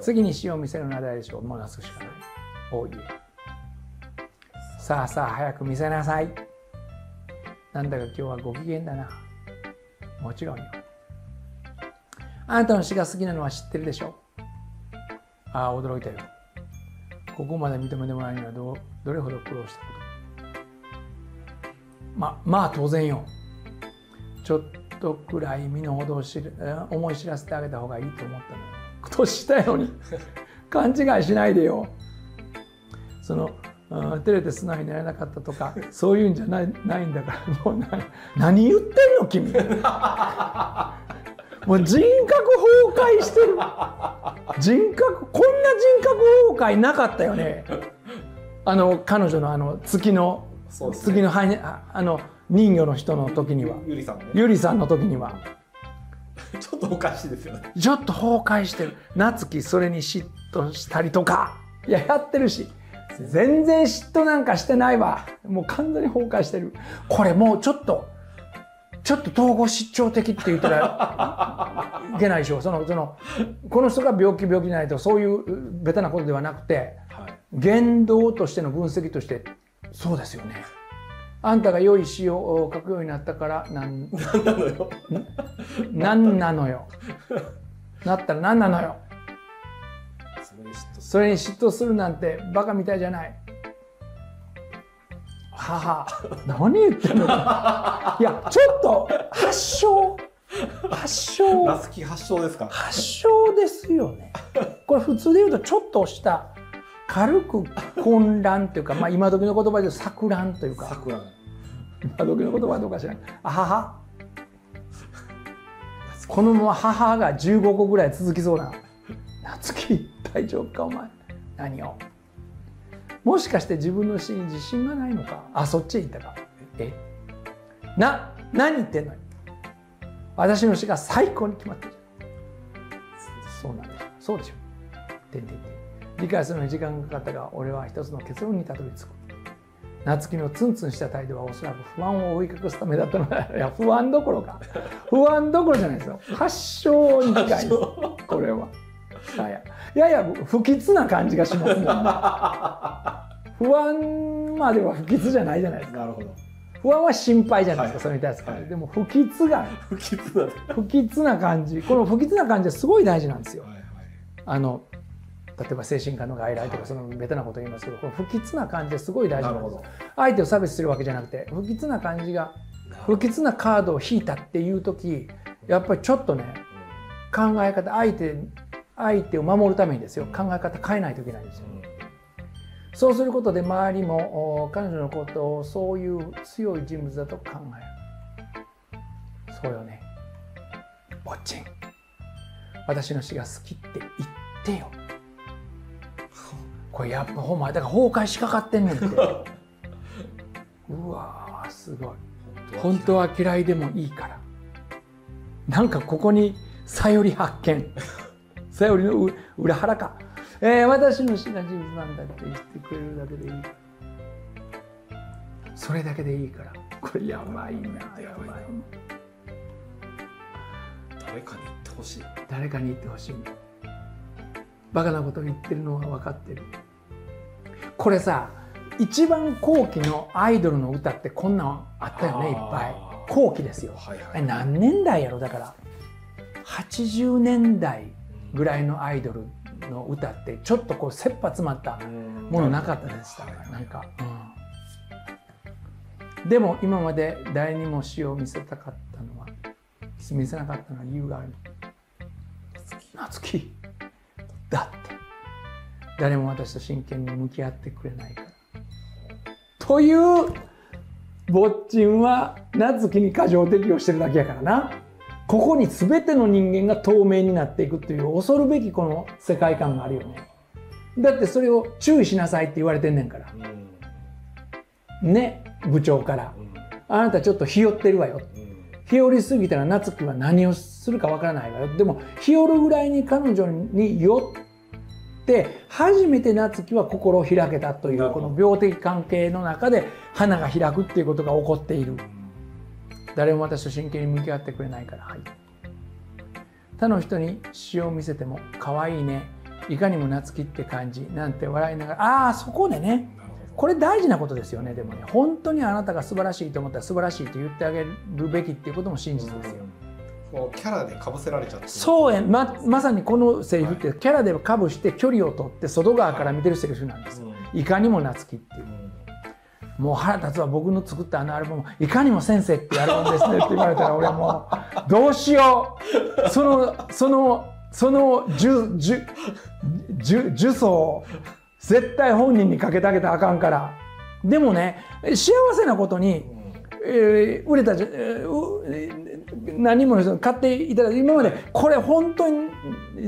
次に死を見せるのは誰でしょう。もうなすしかない。おいえ。さあさあ早く見せなさい。なんだか今日はご機嫌だな。もちろんよ。あなたの死が好きなのは知ってるでしょう。ああ驚いたよ。ここまで認めてもらえるにはどれほど苦労したこと。まあ当然よ。ちょっとくらい身の程を思い知らせてあげた方がいいと思ったのよ。ことしたように勘違いしないでよ。その照れて素直になれなかったとかそういうんじゃないんだから。もう何言ってんの君。もう人格崩壊してる。人格、こんな人格崩壊なかったよね。彼女の月の人魚の人の時には、ゆりさんね、ゆりさんの時にはちょっとおかしいですよね。ちょっと崩壊してる。夏樹それに嫉妬したりとか、いややってるし、全然嫉妬なんかしてないわ。もう完全に崩壊してる。これもうちょっと統合失調的って言ったらいけないでしょ。この人が病気じゃないと、そういうベタなことではなくて、はい、言動としての分析として、そうですよね。あんたが良い詩を書くようになったからなんなのよ。なったらなんなのよ。それに嫉妬するなんてバカみたいじゃない。はは、何言ってんの。いやちょっと発症ナスキ発症ですか。発症ですよね。これ普通で言うとちょっとした軽く混乱というか、まあ今時の言葉で錯乱というか、錯乱、今時の言葉はどうかしら。あはは、このまま母が15個ぐらい続きそうな。夏樹大丈夫かお前。何を。もしかして自分の死に自信がないのか。あ、そっちへ行ったか。何言ってんのよ。私の死が最高に決まってる。そうなんでしょ。そうでしょ。理解するのに時間がかかったが、俺は一つの結論にたどり着く。夏樹のツンツンした態度はおそらく不安を追い隠すためだったのだ。いや、不安どころじゃないですよ。発症に近いです。これはやや不吉な感じがしますね。不安までは不吉じゃないじゃないですか。なるほど。不安は心配じゃないですか、それに対する。でも不吉が、不吉な感じ、この不吉な感じはすごい大事なんですよ。例えば精神科の外来とか、そのベタなこと言いますけど、この不吉な感じはすごい大事なんです。相手を差別するわけじゃなくて、不吉な感じが、不吉なカードを引いたっていう時、やっぱりちょっとね、考え方、相手を守るためにですよ、考え方変えないといけないんですよね。そうすることで周りも彼女のことをそういう強い人物だと考える。そうよね。ぼっちん、私の詩が好きって言ってよ。これやっぱお前だから崩壊しかかってんねんって。うわーすごい。本当は嫌いでもいいから。なんかここにさより発見。さよりの裏腹か。私の死が人物なんだって言ってくれるだけでいい。それだけでいいから。これやばいな、やばいな。誰かに言ってほしい。誰かに言ってほしい。バカなことを言ってるのは分かってる。これさ、一番後期のアイドルの歌ってこんなんあったよね、いっぱい。後期ですよ。何年代やろ、だから。80年代。ぐらいのアイドルの歌ってちょっとこう切羽詰まったものなかったでした。なんか、うん、でも今まで誰にも詩を見せたかったのは、見せなかったのは理由がある。夏樹だって誰も私と真剣に向き合ってくれないから。というぼっちんは夏樹に過剰適応してるだけやからな。ここに全ての人間が透明になっていくという恐るべきこの世界観があるよね。だってそれを注意しなさいって言われてんねんから。ね、部長から。あなたちょっと日和ってるわよ。日和りすぎたら夏樹は何をするかわからないわよ。でも日和るぐらいに彼女によって初めて夏樹は心を開けたというこの病的関係の中で花が開くっていうことが起こっている。誰も私と真剣に向き合ってくれないから、はい、他の人に詩を見せても可愛いねいかにも夏希って感じなんて笑いながら、ああそこでね、これ大事なことですよね。でもね、本当にあなたが素晴らしいと思ったら素晴らしいと言ってあげるべきっていうことも真実ですよ。もうキャラでかぶせられちゃって、そうや、まさにこのセリフって、はい、キャラでかぶして距離を取って外側から見てるセリフなんですよ、はい、いかにも夏希っていう、もう腹立つは僕の作ったあのアルバム「いかにも先生」っていうアルバムですねって言われたら俺もうどうしよう、その呪詛を絶対本人にかけてあげたらあかんから。でもね、幸せなことに、売れたじゃ、何人もの人に買っていただいて、今までこれ本当に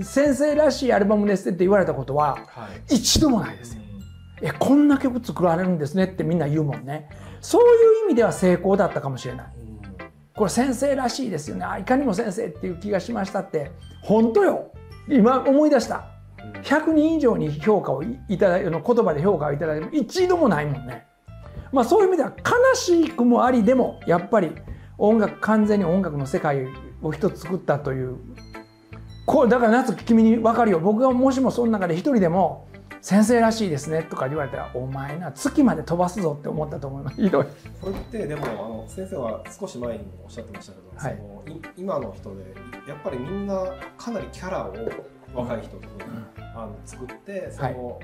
先生らしいアルバムですって言われたことは一度もないですよ。こんな曲作られるんですねってみんな言うもんね。そういう意味では成功だったかもしれない。これ先生らしいですよね、いかにも先生っていう気がしましたって本当よ、今思い出した。100人以上に評価をいただいて、言葉で評価をいただいても一度もないもんね。まあそういう意味では悲しくもあり、でもやっぱり音楽、完全に音楽の世界を一つ作ったという、これだから夏希、君に分かるよ。僕がもしもその中で一人でも「先生らしいですね」とか言われたら「お前な月まで飛ばすぞ」って思ったと思います。ひどい。これってでも先生は少し前にもおっしゃってましたけど、はい、その今の人でやっぱりみんなかなりキャラを若い人とか、作ってその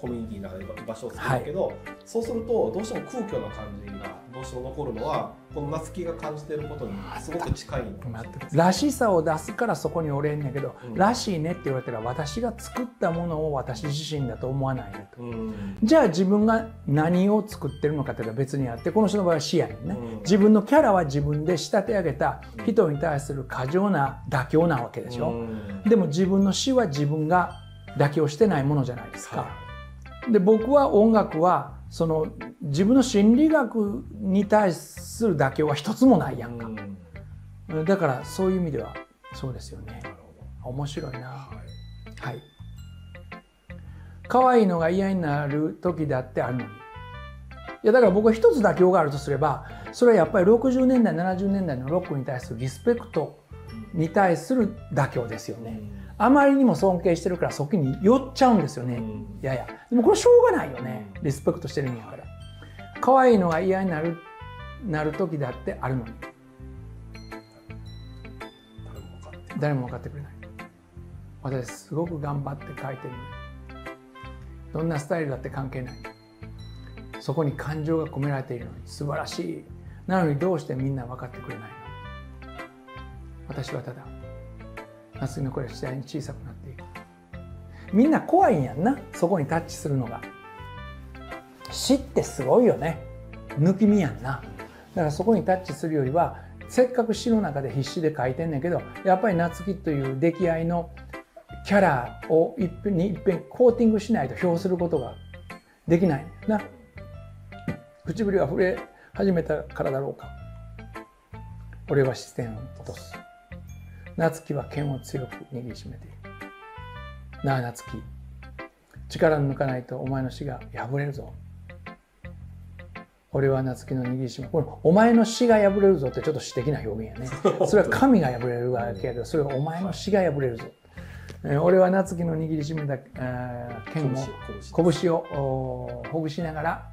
コミュニティの中で居場所を作るけど、はい、そうするとどうしても空虚な感じがどうしても残るのは、この夏希が感じていることにすごく近いのかもしれないです。らしさを出すからそこにおれんやけど、うん、らしいねって言われたら私が作ったものを私自身だと思わないねと、うん、じゃあ自分が何を作ってるのかというのは別にあって、この人の場合は視野にね、うん、自分のキャラは自分で仕立て上げた人に対する過剰な妥協なわけでしょ、うん、でも自分の死は自分が妥協してないものじゃないですか。はい、で僕は音楽はその自分の心理学に対する妥協は一つもないやんか。うん、だからそういう意味ではそうですよね。面白いな。はい。はい、可愛いのが嫌になる時だってあるのに。いやだから僕は一つ妥協があるとすれば、それはやっぱり60年代70年代のロックに対するリスペクトに対する妥協ですよね。うん、あまりにも尊敬してるからそっちに寄っちゃうんですよね、うん、やや。でもこれしょうがないよね、リスペクトしてるんやから。可愛いのが嫌になる時だってあるのに誰も分かってくれない。私すごく頑張って書いてるのに、どんなスタイルだって関係ない。そこに感情が込められているのに素晴らしい。なのにどうしてみんな分かってくれないの。私はただ夏希の声が次第に小さくなっていく。みんな怖いんやんな、そこにタッチするのが。死ってすごいよね、抜き身やんな。だからそこにタッチするよりは、せっかく詩の中で必死で書いてんねんけど、やっぱり夏希という出来合いのキャラをいっぺんコーティングしないと評することができないな。唇が触れ始めたからだろうか、俺は視線を落とす。夏希は剣を強く握りしめている。なあ夏希、力抜かないとお前の死が破れるぞ。俺は夏希の握りしめ、これお前の死が破れるぞってちょっと詩的な表現やね。それは神が破れるわけやけど、それはお前の死が破れるぞ。俺は夏希の握りしめた剣を拳をほぐしながら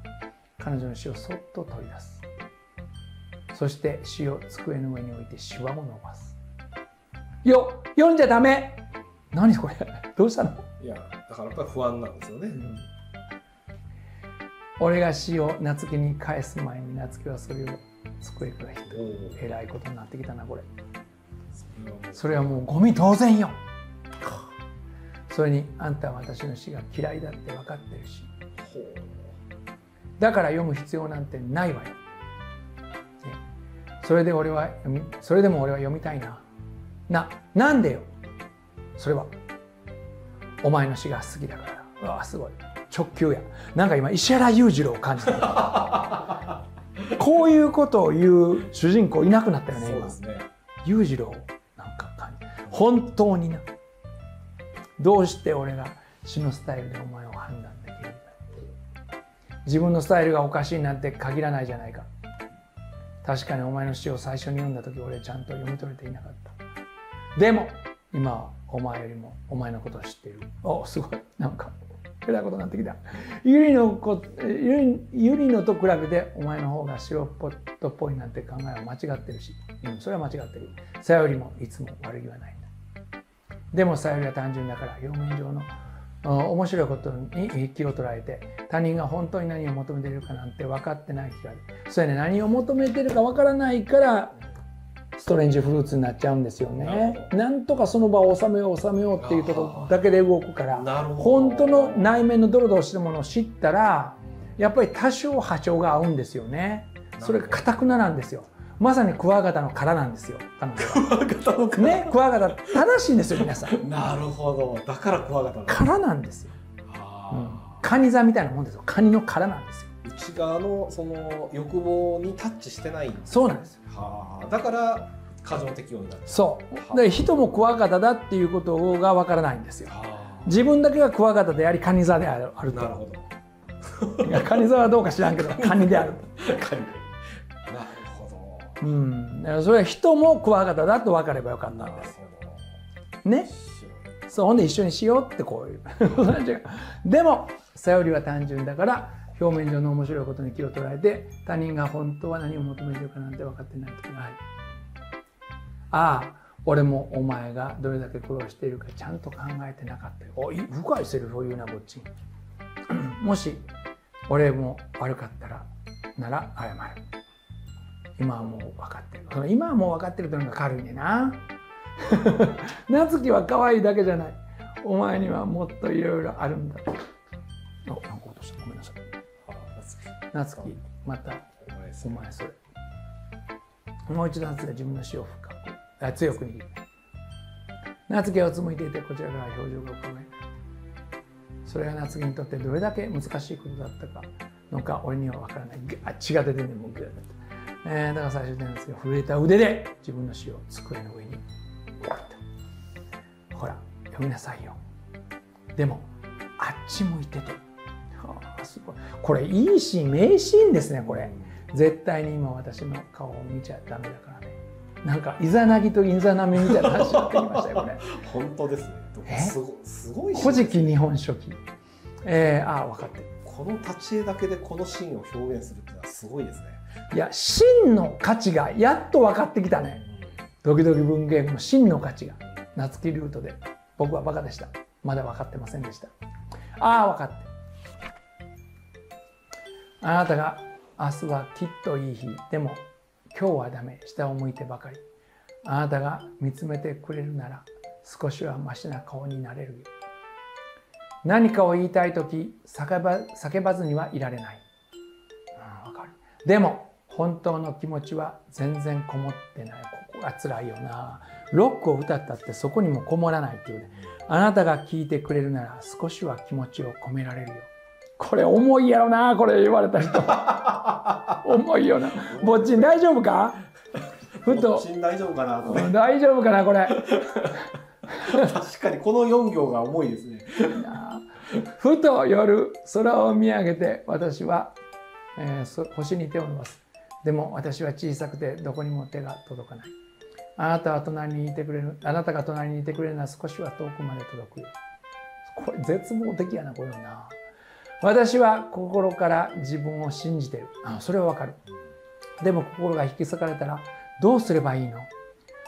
彼女の死をそっと取り出す。そして死を机の上に置いてシワを伸ばす。読んじゃダメ。何これ、どうしたの。いやだからやっぱり不安なんですよね、うん、俺が詩を夏希に返す前に夏希はそれを机から引いて、えらいことになってきたなこれ。それはもうゴミ当然よ。それにあんたは私の詩が嫌いだって分かってるし、だから読む必要なんてないわよ、ね、それでも俺は読みたいな。なんでよ。それはお前の詩が好きだから。うわすごい直球や。なんか今石原裕次郎を感じたこういうことを言う主人公いなくなったよね今。裕次郎なんか感じ。本当にな、どうして俺が詩のスタイルでお前を判断できるんだ。自分のスタイルがおかしいなんて限らないじゃないか。確かにお前の詩を最初に読んだ時俺ちゃんと読み取れていなかった。でも今はお前よりもお前のことを知っている。お、すごい、なんかえらいことになってきた。ユリのと比べてお前の方が白っぽっぽいなんて考えは間違ってるし、うん、それは間違ってる。さよりもいつも悪気はないんだ。でもさよりは単純だから、表面上の面白いことに気を捉えて、他人が本当に何を求めているかなんて分かってない気がある。それね、何を求めてるか分からないからストレンジフルーツになっちゃうんですよね。なんとかその場を収めようっていうとこだけで動くから、本当の内面のドロドロしたものを知ったら、やっぱり多少波長が合うんですよね。それがかたくななんですよ。まさにクワガタの殻なんですよ。ね、クワガタ正しいんですよ、皆さん。なるほど、だからクワガタの殻なんですよ。カニ座みたいなもんですよ。カニの殻なんですよ。内側のその欲望にタッチしてないんです。そうなんですよ。だから過剰適応になる。そうで、人もクワガタだっていうことがわからないんですよ。自分だけがクワガタであり、カニ座であると。なるほど。いや、カニ座はどうか知らんけど、カニである。カニ。なるほど。うん、それは人もクワガタだと分かればよかったんです。ね。そう、ほんで一緒にしようってこういう。でもさよりは単純だから。表面上の面白いことに気を捉えて、他人が本当は何を求めているかなんて分かってない時がある。ああ、俺もお前がどれだけ苦労しているかちゃんと考えてなかったよ。おい、深いセリフを言うな、こっちに。もし俺も悪かったらなら謝る。今はもう分かってる。その今はもう分かってるというのが軽いねんな。夏希は可愛いだけじゃない。お前にはもっといろいろあるんだ。あ、なんか落とした。ごめんなさい。夏希、またお前それ、もう一度夏で自分の死を強く握る。夏希はうつむいていて、こちらから表情が浮かべ、それが夏希にとってどれだけ難しいことだったかのか俺には分からない。あっ、血が出てんねん、もうぐらいだった、だから最終的にですけど、震えた腕で自分の死を机の上に置いた。ほら読みなさいよ。でもあっち向いてて。これいいシーン、名シーンですね。これ絶対に今私の顔を見ちゃダメだからね。なんかイザナギとイザナミみたいな話になってきましたよ、これ。本当ですね。すごい。古事記日本書紀。ああ、分かってる。この立ち絵だけでこのシーンを表現するってのはすごいですね。いや、真の価値がやっと分かってきたね。ドキドキ文芸の真の価値が。夏希ルートで僕はバカでした。まだ分かってませんでした。ああ、分かって。あなたが明日はきっといい日、でも今日はダメ、下を向いてばかり。あなたが見つめてくれるなら少しはマシな顔になれるよ。何かを言いたい時、叫ばずにはいられない。うん、分かる。でも本当の気持ちは全然こもってない。ここが辛いよな。ロックを歌ったってそこにもこもらないっていうね。あなたが聞いてくれるなら少しは気持ちを込められるよ。これ重いやろな、これ言われた人。重いよな。ぼっちん大丈夫か。ふとぼっちん大丈夫かな、これ。大丈夫かな、これ。確かにこの4行が重いですね。ふと夜空を見上げて私は、星に手を伸ばす。でも私は小さくてどこにも手が届かない。あなたが隣にいてくれるなら少しは遠くまで届くよ。これ絶望的やな、これな。私は心から自分を信じてる。あ、それはわかる。でも心が引き裂かれたらどうすればいいの。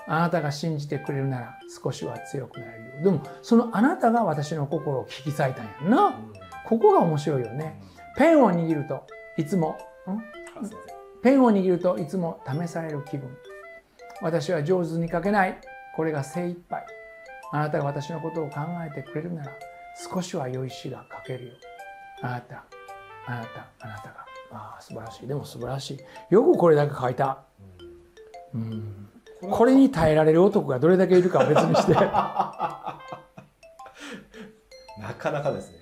あなたが信じてくれるなら少しは強くなれるよ。でもそのあなたが私の心を引き裂いたんやな。ここが面白いよね。ペンを握るといつも試される気分。私は上手に書けない。これが精一杯。あなたが私のことを考えてくれるなら少しは良い詩が書けるよ。あなたが。ああ、素晴らしい。でも素晴らしい。よくこれだけ書いた。うん、これに耐えられる男がどれだけいるかは別にして。なかなかですね。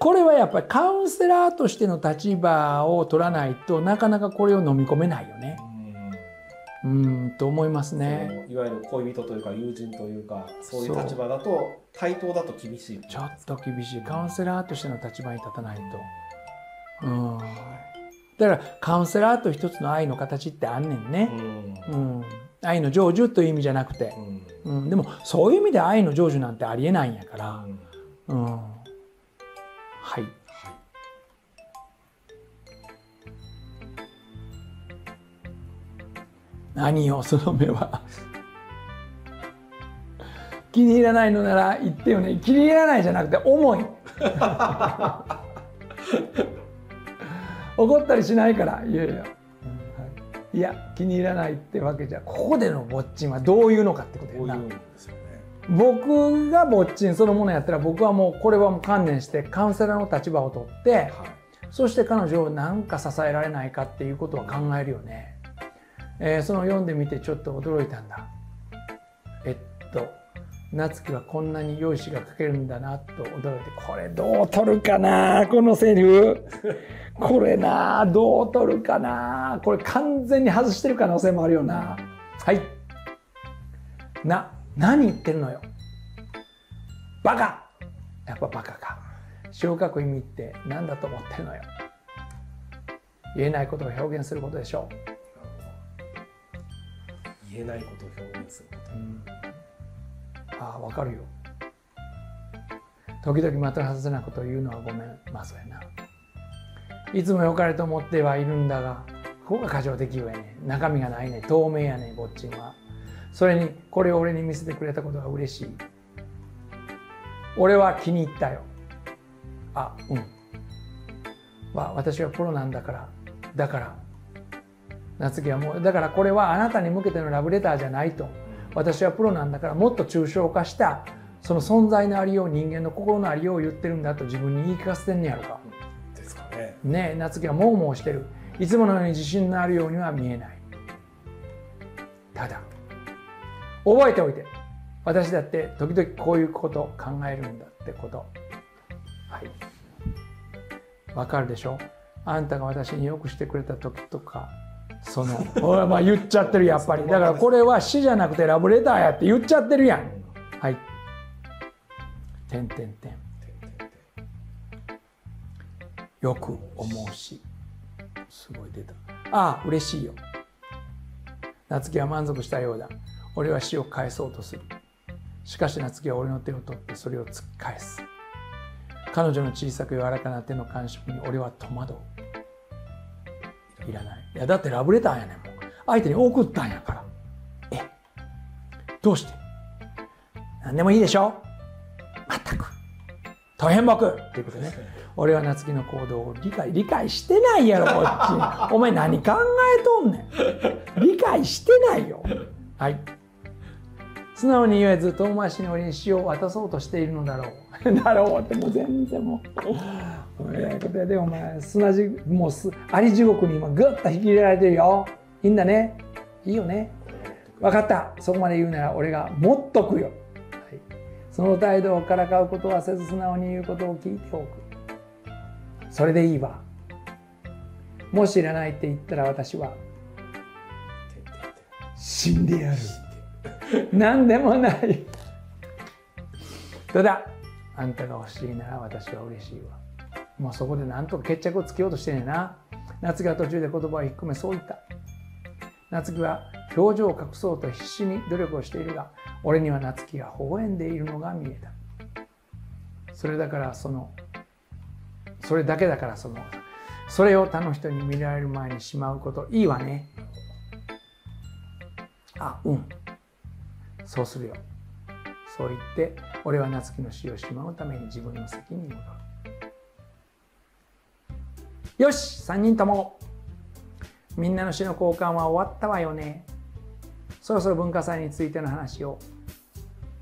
これはやっぱりカウンセラーとしての立場を取らないとなかなかこれを飲み込めないよね。うんと思いますね。いわゆる恋人というか友人というか、そういう立場だと対等だと厳しい。ちょっと厳しい。カウンセラーとしての立場に立たないと。うん。だからカウンセラーと一つの愛の形ってあんねんね。うん。愛の成就という意味じゃなくて、うんうん、でもそういう意味で愛の成就なんてありえないんやから、うんうん、はい。何よその目は気に入らないのなら言ってよね。気に入らないじゃなくて重い怒ったりしないからいやいや、はい、いや気に入らないってわけじゃ、ここでのぼっちんはどういうのかってことやな。僕がぼっちんそのものやったら、僕はもうこれはもう観念してカウンセラーの立場を取って、はい、そして彼女を何か支えられないかっていうことは考えるよね。その読んでみてちょっと驚いたんだ。夏樹はこんなに良い詩が書けるんだなと驚いて、これどう取るかな、このセリフこれなどう取るかな、これ完全に外してる可能性もあるよな。はい、何言ってるのよバカ。やっぱバカか。詩を書く意味って何だと思ってるのよ。言えないことを表現することでしょう。言えないことを表現すること、うん、ああ分かるよ。時々的外れなことを言うのはごめん。まあそうやな。いつも良かれと思ってはいるんだが、ここが過剰的よやね。中身がないね。透明やねぼっちんは。それにこれを俺に見せてくれたことが嬉しい。俺は気に入ったよ。あうんは私はプロなんだから。夏樹はもうだからこれはあなたに向けてのラブレターじゃないと。私はプロなんだからもっと抽象化したその存在のありよう、人間の心のありようを言ってるんだと自分に言い聞かせてんねやろか。ですかね。ねえ夏樹はもうもうしてる。いつものように自信のあるようには見えない。ただ覚えておいて、私だって時々こういうことを考えるんだってこと。はいわかるでしょ。あんたが私によくしてくれた時とかそのまあ言っちゃってるやっぱり。だからこれは詩じゃなくてラブレターやって言っちゃってるやん。はいてんてんてんよく思うし、すごい出た。ああ嬉しいよ。夏樹は満足したようだ。俺は詩を返そうとする。しかし夏樹は俺の手を取ってそれを突っ返す。彼女の小さく柔らかな手の感触に俺は戸惑う。いらない。いやだってラブレターやねんもん。相手に送ったんやから。えどうして何でもいいでしょ。まったく大変僕っていうことね。俺は夏樹の行動を理解してないやろこっちお前何考えとんねん理解してないよ。はい素直に言えず遠回しに俺に詩を渡そうとしているのだろうだろうってもう全然もう。でお前砂地もうあり地獄に今ぐっと引き入れられてるよ。いいんだね。いいよね。分かった。そこまで言うなら俺が持っとくよ、はい、その態度をからかうことはせず素直に言うことを聞いておく。それでいいわ。もしいらないって言ったら私は死んでやる何でもないただあんたが欲しいなら私は嬉しいわ。もうそこでなんとか決着をつけようとしてねえな。夏樹は途中で言葉を引っ込めそう言った。夏樹は表情を隠そうと必死に努力をしているが、俺には夏樹が微笑んでいるのが見えた。それだけだからそれを他の人に見られる前にしまうこといいわね。あうんそうするよ。そう言って俺は夏樹の死をしまうために自分の席に戻る。よし3人ともみんなの詩の交換は終わったわよね。そろそろ文化祭についての話を。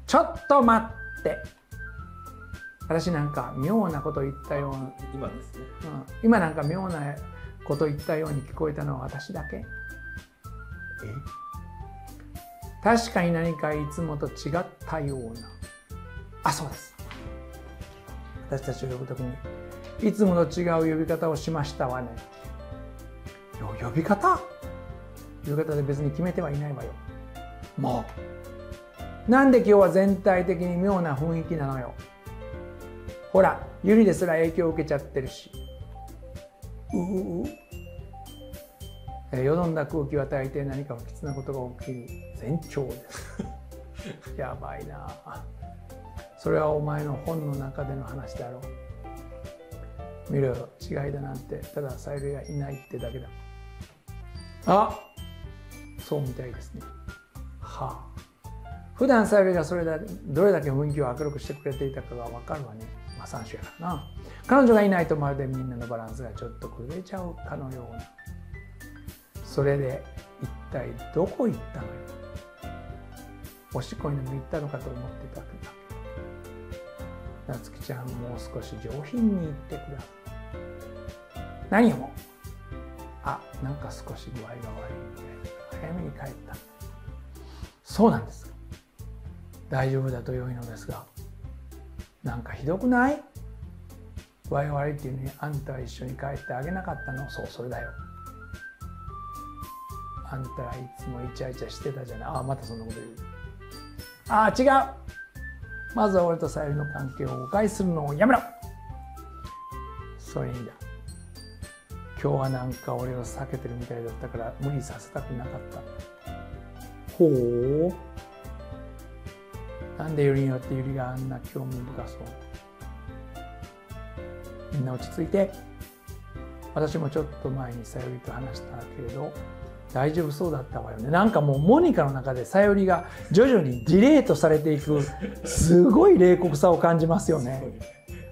ちょっと待って、私なんか妙なこと言ったような今ですね、うん、今なんか妙なこと言ったように聞こえたのは私だけ。え確かに何かいつもと違ったような。あそうです。私たちを呼ぶときにいつもと違う呼び方をしましたわね。呼び方で別に決めてはいないわよ。もうなんで今日は全体的に妙な雰囲気なのよ。ほらゆりですら影響を受けちゃってるし。うううよどんだ空気は大抵何か不吉なことが起きる前兆ですやばいなあ。それはお前の本の中での話だろう。見ろよ、違いだなんてただサイベがいないってだけだ。あ、そうみたいですね。はあ、普段サイベがそれだどれだけ雰囲気を明るくしてくれていたかが分かるわね。まあ3種やからな。彼女がいないとまるでみんなのバランスがちょっと崩れちゃうかのような。それで一体どこ行ったのよ。おしっこにでも行ったのかと思ってたけど。なつきちゃん、もう少し上品に言ってください。何を。あ、なんか少し具合が悪いみたいな。早めに帰った。そうなんです。大丈夫だと良いのですが。なんかひどくない？具合悪いっていうのにあんたは一緒に帰ってあげなかったの？そう、それだよ。あんたはいつもイチャイチャしてたじゃない。あ、またそんなこと言う。あ、違う。まずは俺とさゆりの関係を誤解するのをやめろ。それにだ、今日はなんか俺を避けてるみたいだったから無理させたくなかった。ほう、なんでよりによってゆりがあんな興味深そう。みんな落ち着いて。私もちょっと前にさゆりと話したけれど大丈夫そうだったわよね。なんかもうモニカの中でさゆりが徐々にディレートされていく、すごい冷酷さを感じますよね。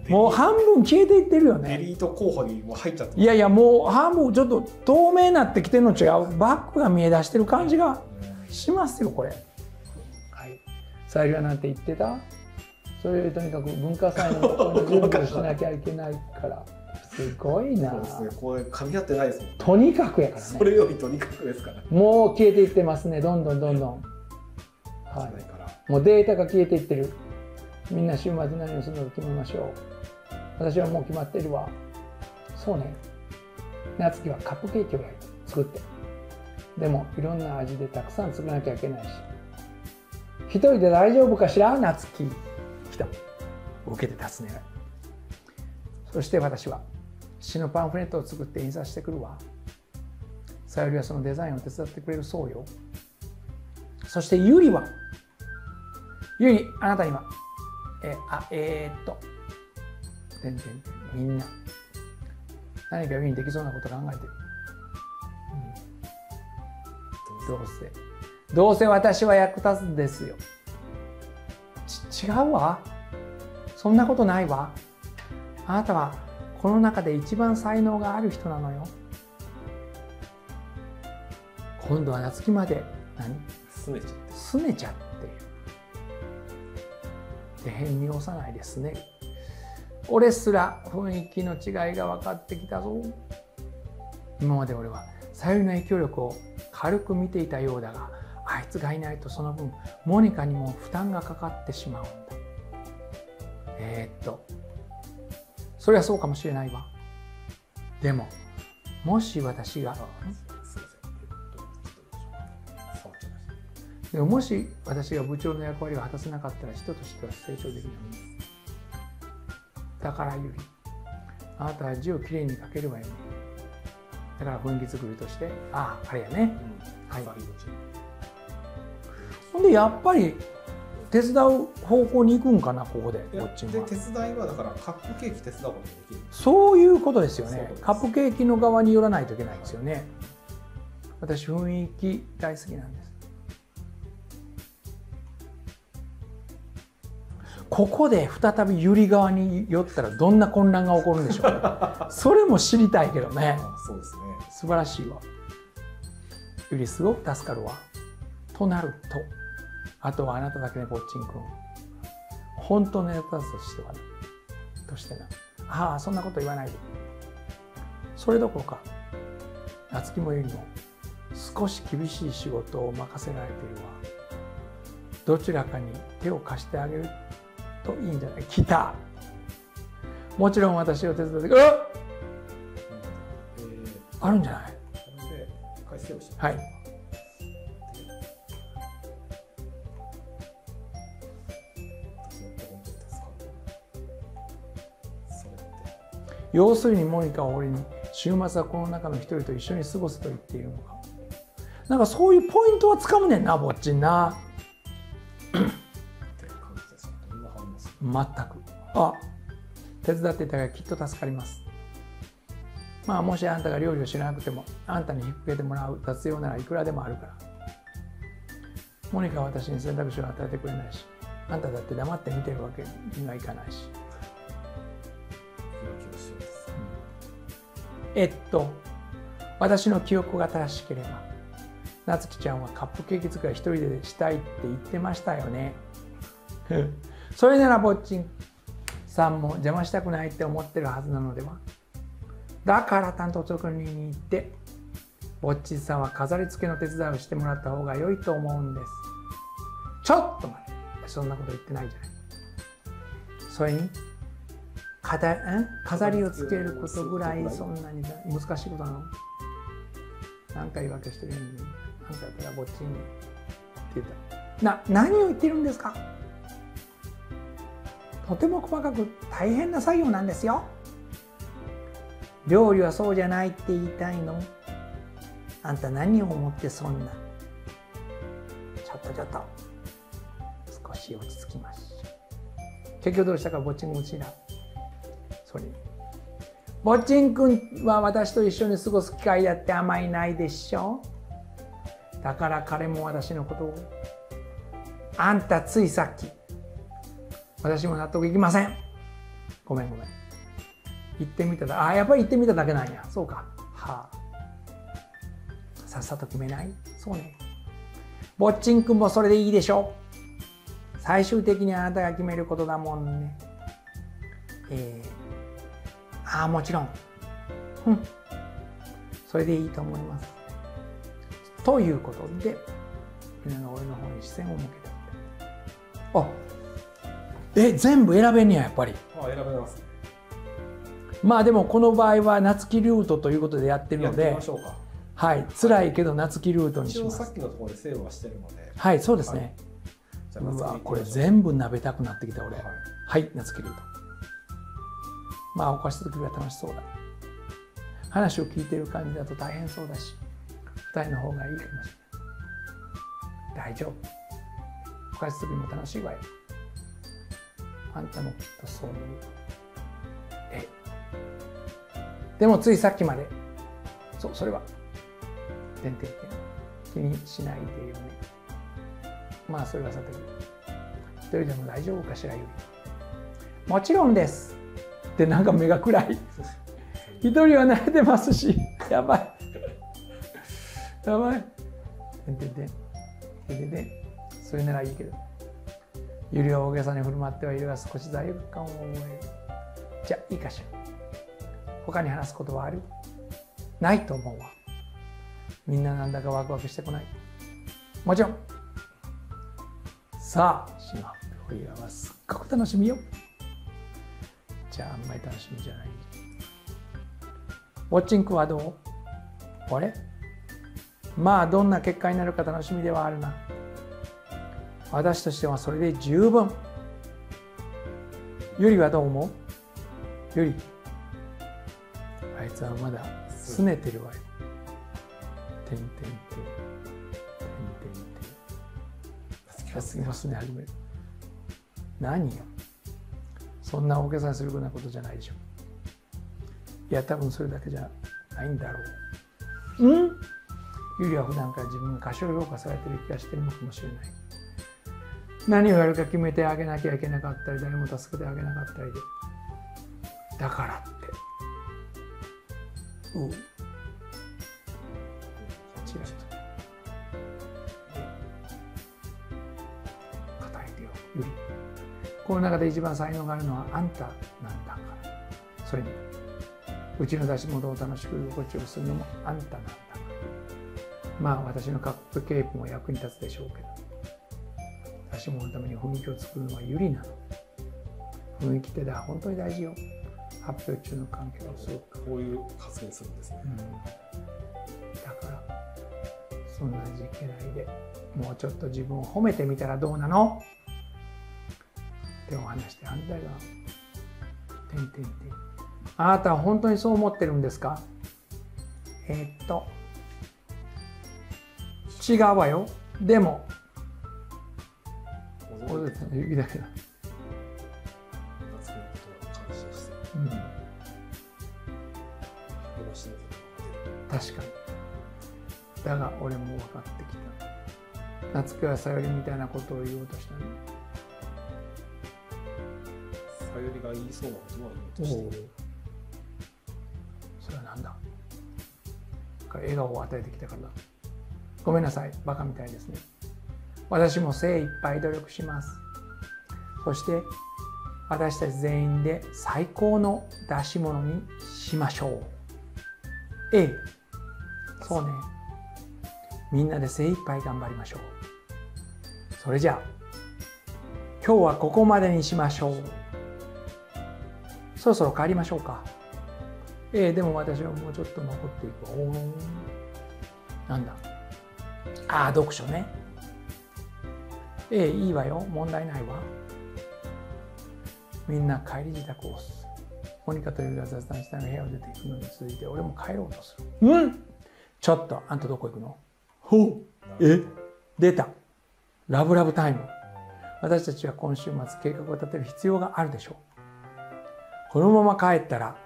もう半分消えていってるよね。デリート候補にもう入っちゃってます。いやいや、もう半分ちょっと透明になってきてるの違う。バックが見え出してる感じがしますよこれ。はい、さゆりはなんて言ってた？それよりとにかく文化祭のことに準備しなきゃいけないから。すごいな。そうですね、これ噛み合ってないですもんね。とにかくやからね。それよりとにかくですから。もう消えていってますね。どんどんどんどん。はい。もうデータが消えていってる。みんな週末何をするのか決めましょう。私はもう決まってるわ。そうね。夏希はカップケーキを作って。でもいろんな味でたくさん作らなきゃいけないし。一人で大丈夫かしら、夏希。来た。受けて立つね。そして私は。詩のパンフレットを作って印刷してくるわ。さゆりはそのデザインを手伝ってくれるそうよ。そしてゆりは、ゆり、あなたには、全然みんな何かゆりにできそうなこと考えてる。うん、どうせ私は役立つんですよ。違うわ。そんなことないわ。あなたは。この中で一番才能がある人なのよ。今度は夏希まですねちゃって。で変に押さないですね。俺すら雰囲気の違いが分かってきたぞ。今まで俺はさゆりの影響力を軽く見ていたようだが、あいつがいないとその分モニカにも負担がかかってしまうんだ。それはそうかもしれないわ。でももし私が部長の役割を果たせなかったら人としては成長できない。だからゆり、あなたは字をきれいに書けるわよね。だから雰囲気作りとして、あああれやね、はい。ほんでやっぱり手伝う方向に行くんかな、ここで。こっちで手伝いはだからカップケーキ手伝うこともできる。そういうことですよね。カップケーキの側に寄らないといけないんですよね。私雰囲気大好きなんです。ここで再びゆり側に寄ったらどんな混乱が起こるんでしょう、ね。それも知りたいけどね。そうですね。素晴らしいわ。ゆりすごく助かるわ。となると。あとはあなただけね、ぼっちんくん。本当のやつとしてな。ああ、そんなこと言わないで。それどころか、夏希もゆりも少し厳しい仕事を任せられているわ。どちらかに手を貸してあげるといいんじゃない？来た！もちろん私を手伝ってくれ。あるんじゃない？はい。要するにモニカは俺に週末はこの中の一人と一緒に過ごすと言っているのか。なんかそういうポイントはつかむねんな、ぼっちんな。全く。あ、手伝っていただききっと助かります。まあもしあんたが料理を知らなくても、あんたに引っ掛けてもらう雑用ならいくらでもあるから。モニカは私に選択肢を与えてくれないし、あんただって黙って見てるわけにはいかないし。私の記憶が正しければ、なつきちゃんはカップケーキ作りは一人でしたいって言ってましたよね。それならぼっちんさんも邪魔したくないって思ってるはずなのでは。だから担当職人に行って、ぼっちんさんは飾り付けの手伝いをしてもらった方が良いと思うんです。ちょっと待って、そんなこと言ってないじゃない。それに飾りをつけることぐらいそんなに難しいことなの？何回言い訳してるのに、あんただったらぼっちんって言った。何を言ってるんですか？とても細かく大変な作業なんですよ。料理はそうじゃないって言いたいの？あんた何を思ってそんな。ちょっと少し落ち着きましょう。結局どうしたか、ぼっちんがうちだ。ぼっちんくんは私と一緒に過ごす機会だってあまりないでしょ。だから彼も私のことを。あんたついさっき。私も納得いきません。ごめん。言ってみただ。あ、やっぱり言ってみただけなんや。そうか。はあ。さっさと決めない。そうね。ぼっちんくんもそれでいいでしょ。最終的にあなたが決めることだもんね。もちろん、それでいいと思います。ということで、みんなが俺の方に視線を向けて、全部選べんねや、やっぱり。選べます。まあでもこの場合は夏木ルートということでやってるので、はい、辛いけど夏木ルートにします。一応さっきのところでセーブはしてるので、はい、そうですね。うわ、これ全部なべたくなってきた俺。はい、夏木ルート。まあお菓子作りが楽しそうだ。話を聞いてる感じだと大変そうだし、2人の方がいいかもしれない。大丈夫。お菓子作りも楽しいわよ。あんたもきっとそう思う。でもついさっきまで、それは、気にしないでよね。まあそれはさておき、一人でも大丈夫かしら、ゆり。もちろんです。で、なんか目が暗い。一人は慣れてますし、やばい。それならいいけど、ゆりは大げさに振る舞ってはいるが少し罪悪感を覚える。じゃあいいかしら。他に話すことはある？ないと思うわ。みんななんだかワクワクしてこない？もちろん。さあ、シマフリアはすっごく楽しみよ。あんまり楽しみじゃない。ウォッチングはどう？あれ？まあどんな結果になるか楽しみではあるな。私としてはそれで十分。ゆりはどう思う？ゆり、あいつはまだ拗ねてるわよ。次も拗ね始める。何よ。そんな大げさにするようなことじゃないでしょ。いや、多分それだけじゃないんだろう。ゆりは普段から自分が過小評価されてる気がしてるのかもしれない。何をやるか決めてあげなきゃいけなかったり、誰も助けてあげなかったりで。だからって。硬いよ、ゆり。この中で一番才能があるのはあんたなんだから。それにうちの出し物を楽しく居心地をするのもあんたなんだから。まあ私のカップケーキも役に立つでしょうけど、出し物のために雰囲気を作るのはゆりなの。雰囲気って本当に大事よ。発表中の関係はこういう発言するんですね、だからそんな味気ないで、もうちょっと自分を褒めてみたらどうなのってお話で、反対が。あなたは本当にそう思ってるんですか？違うわよ。でも指だけだ。うん、確かに。だが俺も分かってきた。夏子はさよりみたいなことを言おうとしたね。さよりが言いそうなことは言おうとしてる。それはなんだ。笑顔を与えてきたからだ。ごめんなさい、バカみたいですね。私も精一杯努力します。そして私たち全員で最高の出し物にしましょう。ええ、そうね。みんなで精一杯頑張りましょう。それじゃあ、今日はここまでにしましょう。そろそろ帰りましょうか。ええ、でも私はもうちょっと残っていくわ。おー、なんだ。ああ、読書ね。ええ、いいわよ。問題ないわ。みんな帰り支度をする。モニカというが雑談したの部屋を出ていくのに続いて俺も帰ろうとする。うん、ちょっとあんたどこ行くの。ほう、え、出た。ラブラブタイム。私たちは今週末計画を立てる必要があるでしょう。このまま帰ったら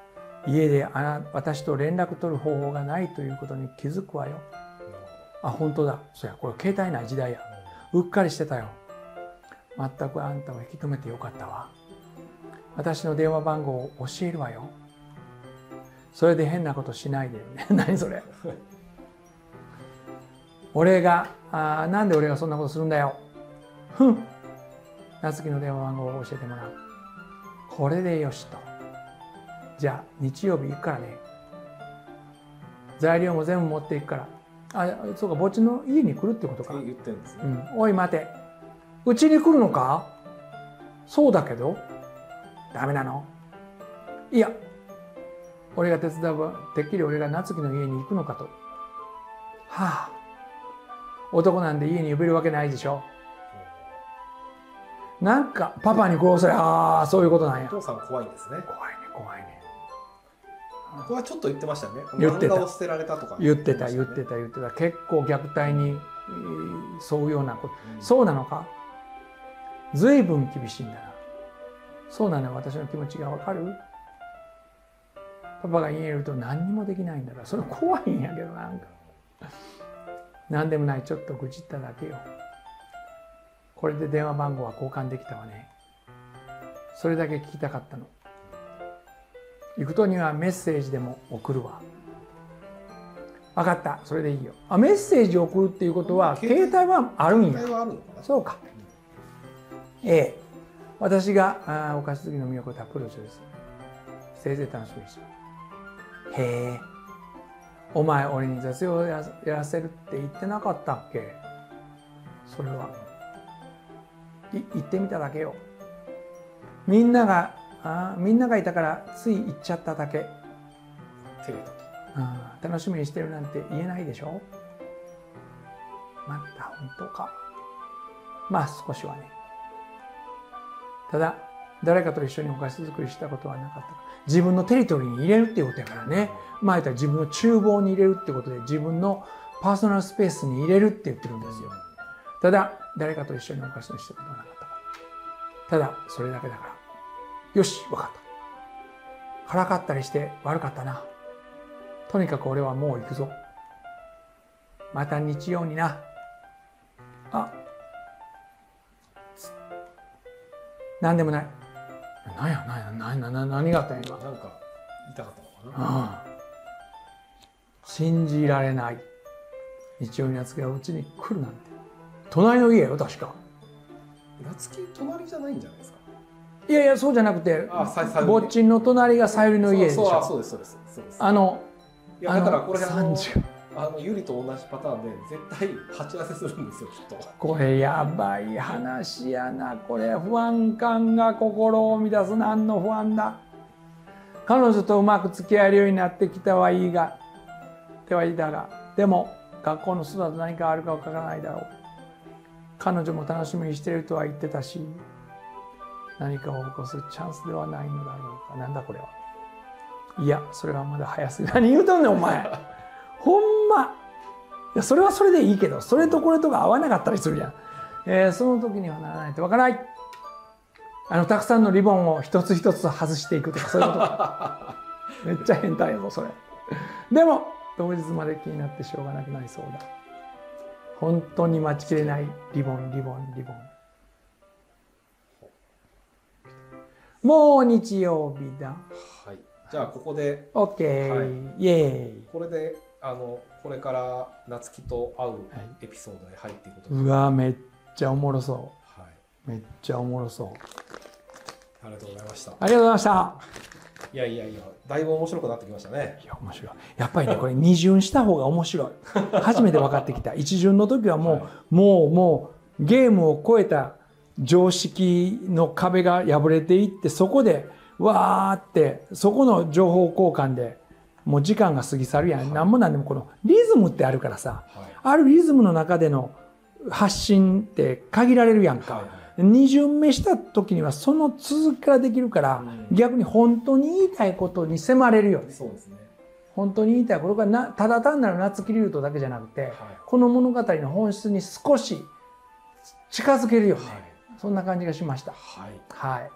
家で私と連絡取る方法がないということに気づくわよ。あ、本当だ。そや、これ携帯ない時代や。うっかりしてたよ。まったくあんたを引き止めてよかったわ。私の電話番号を教えるわよ。それで変なことしないでよね。何それ。俺が、なんで俺がそんなことするんだよ。ふん。夏希の電話番号を教えてもらう。これでよしと。じゃあ日曜日行くからね。材料も全部持っていくから。あ、そうか、墓地の家に来るってことか。言ってんですね。うん、おい待て、うちに来るのか。そうだけどダメなの。いや、俺が手伝うわ。てっきり俺が夏希の家に行くのかと。はあ、男なんで家に呼べるわけないでしょ。なんかパパに殺され。ああ、そういうことなんや。お父さん怖いんですね。怖いね、怖いね。これはちょっと言ってましたね。漫画を捨てられたとか言ってた、言ってた、言ってた。結構虐待に沿うようなこと。そうなのか。ずいぶん厳しいんだな。そうなの。私の気持ちがわかる。パパが言えると何にもできないんだから。それ怖いんやけど、なんか。なんでもない。ちょっと愚痴っただけよ。これで電話番号は交換できたわね。それだけ聞きたかったの。行くとにはメッセージでも送るわ。分かった、それでいいよ。あ、メッセージを送るっていうことは携帯はあるんや。そうか。ええ、私がお菓子好きの魅力をたっぷりお知らせする。せいぜい楽しみにして。へえ、お前俺に雑用をやらせるって言ってなかったっけ。それは言ってみただけよ。みんながいたからつい行っちゃっただけ。楽しみにしてるなんて言えないでしょ。また本当か。まあ少しはね。ただ誰かと一緒にお菓子作りしたことはなかった。自分のテリトリーに入れるっていうことやからね。まあ言ったら自分の厨房に入れるってことで、自分のパーソナルスペースに入れるって言ってるんですよ。ただ誰かと一緒にお菓子にしたことはなかった。ただそれだけだから、よし、わかった。からかったりして悪かったな。とにかく俺はもう行くぞ。また日曜にな。あ、なんでもない。なんや、何があったんや、今。なんか、痛かったのかな。うん。信じられない。日曜に夏希がうちに来るなんて。隣の家よ、確か。夏希、隣じゃないんじゃないですか。いやいや、そうじゃなくて、墓地の隣がさゆりの家でしょ。そうです、そうです、そうです。いや、だからこれゆりと同じパターンで絶対鉢合わせするんですよ、きっと。これやばい話やな。これ不安感が心を乱す。何の不安だ。彼女とうまく付き合えるようになってきたはいいが、ではいいだが、でも学校の外だと何かあるかわからないだろう。彼女も楽しみにしてるとは言ってたし。何かを起こすチャンスではないのだろうか。なんだこれは。いや、それはまだ早すぎ。何言うとんねんお前。ほんま、いやそれはそれでいいけど、それとこれとが合わなかったりするじゃん。その時にはならないとわからない。たくさんのリボンを一つ一つ外していくとか、そういうことか。めっちゃ変態やぞそれ。でも当日まで気になってしょうがなくなりそうだ。本当に待ちきれないリボン、リボン、リボン。もう日曜日だ。はい。じゃあここで。オッケー。はい、イエーイ。これでこれから夏希と会うエピソードに入っていくこと、はい。うわめっちゃおもろそう。はい。めっちゃおもろそう。ありがとうございました。ありがとうございました。いやいやいや、だいぶ面白くなってきましたね。いや面白い。やっぱりねこれ二巡した方が面白い。初めて分かってきた。一巡の時はもう、はい、もうゲームを超えた常識の壁が破れていって、そこでわーってそこの情報交換で。もう時間が過ぎ去るやん、はい、何も何でもこのリズムってあるからさ、はい、あるリズムの中での発信って限られるやんか、はいはい、2巡目した時にはその続きからできるから、うん、逆に本当に言いたいことに迫れるよね。そうですね、本当に言いたいことがただ単なる夏希龍斗だけじゃなくて、はい、この物語の本質に少し近づけるよね、はい、そんな感じがしました。はい、はい、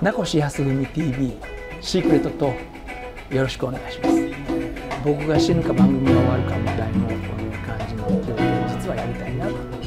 名越康文 TV シークレットトークよろしくお願いします。僕が死ぬか番組が終わるかみたいな感じの勢いで実はやりたいなと。